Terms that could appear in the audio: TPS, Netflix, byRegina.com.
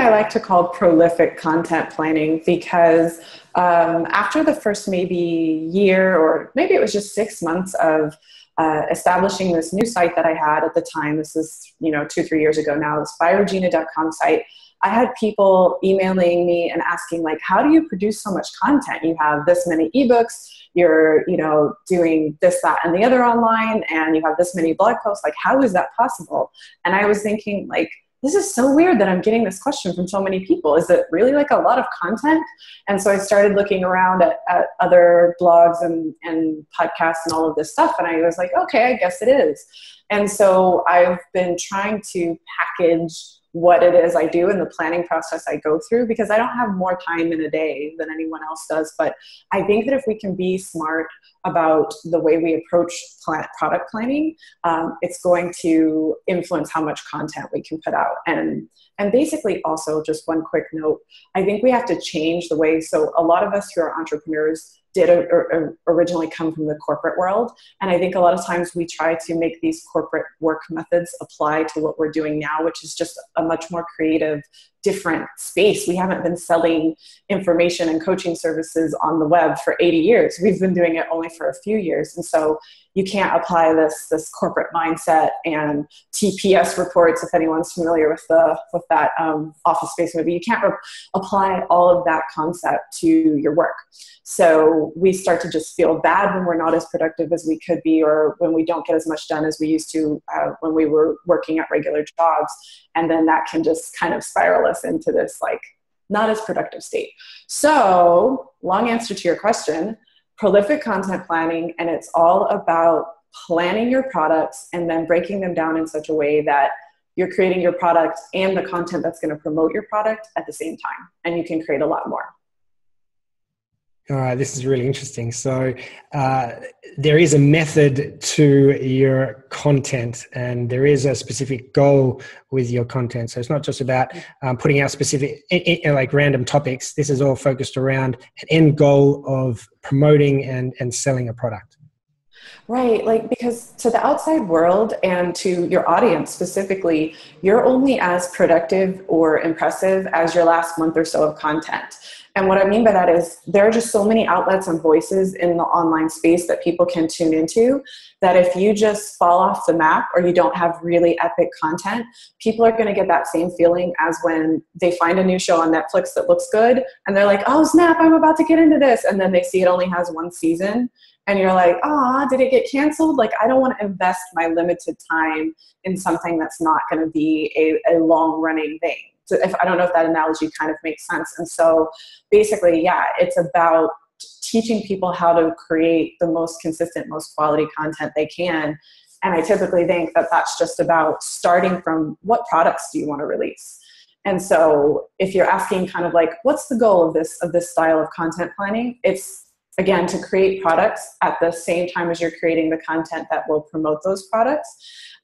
I like to call prolific content planning, because after the first maybe year, or maybe it was just 6 months of establishing this new site that I had at the time, this is, 2-3 years ago now, this byRegina.com site, I had people emailing me and asking, like, how do you produce so much content? You have this many ebooks, you're, doing this, that, and the other online, and you have this many blog posts. Like, how is that possible? And I was thinking, like, this is so weird that I'm getting this question from so many people. Is it really like a lot of content? And so I started looking around at other blogs and podcasts and all of this stuff. And I was like, okay, I guess it is. And so I've been trying to package what it is I do and the planning process I go through, because I don't have more time in a day than anyone else does. But I think that if we can be smart about the way we approach product planning, it's going to influence how much content we can put out. And basically, also just one quick note, I think we have to change the way. So a lot of us who are entrepreneurs did originally come from the corporate world. And I think a lot of times we try to make these corporate work methods apply to what we're doing now, which is just a much more creative, different space. We haven't been selling information and coaching services on the web for 80 years. We've been doing it only for a few years. And so you can't apply this corporate mindset and TPS reports, if anyone's familiar with that Office Space movie. You can't apply all of that concept to your work. So we start to just feel bad when we're not as productive as we could be, or when we don't get as much done as we used to when we were working at regular jobs. And then that can just kind of spiral us into this, like, not as productive state. So, long answer to your question, prolific content planning, and it's all about planning your products and then breaking them down in such a way that you're creating your product and the content that's going to promote your product at the same time, and you can create a lot more. All right, this is really interesting. So there is a method to your content, and there is a specific goal with your content. So it's not just about putting out specific, like, random topics. This is all focused around an end goal of promoting and selling a product. Right, like, because to the outside world and to your audience specifically, you're only as productive or impressive as your last month or so of content. And what I mean by that is there are just so many outlets and voices in the online space that people can tune into, that if you just fall off the map or you don't have really epic content, people are going to get that same feeling as when they find a new show on Netflix that looks good and they're like, oh snap, I'm about to get into this. And then they see it only has one season and you're like, ah, did it get canceled? Like, I don't want to invest my limited time in something that's not going to be a long running thing. So I don't know if that analogy kind of makes sense. And so basically, yeah, it's about teaching people how to create the most consistent, most quality content they can. And I typically think that that's just about starting from what products do you want to release? And so if you're asking kind of like, what's the goal of this style of content planning? It's, again, to create products at the same time as you're creating the content that will promote those products.